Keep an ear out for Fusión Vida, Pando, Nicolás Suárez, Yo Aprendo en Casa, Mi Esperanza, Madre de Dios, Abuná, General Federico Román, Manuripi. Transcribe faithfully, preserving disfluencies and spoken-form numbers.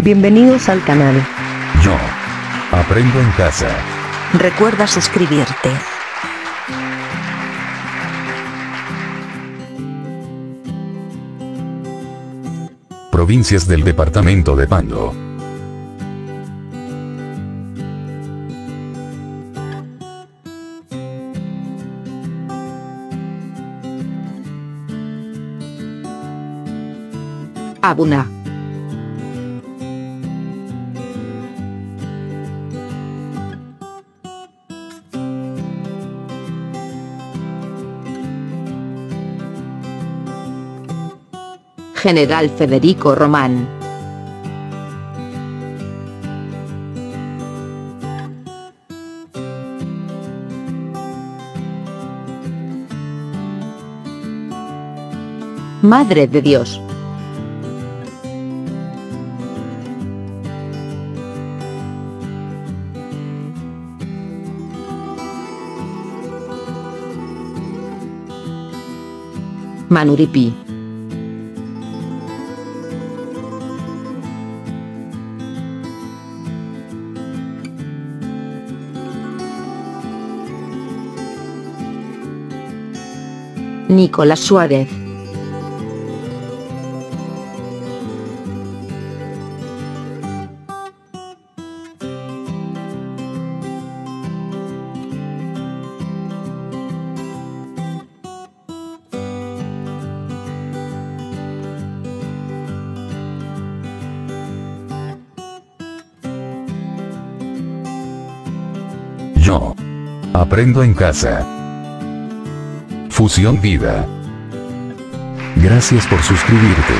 Bienvenidos al canal Yo Aprendo en Casa. Recuerda suscribirte. Provincias del departamento de Pando. Abuná. General Federico Román. Madre de Dios. Manuripi. Nicolás Suárez. Yo Aprendo en Casa. Fusión Vida. Gracias por suscribirte.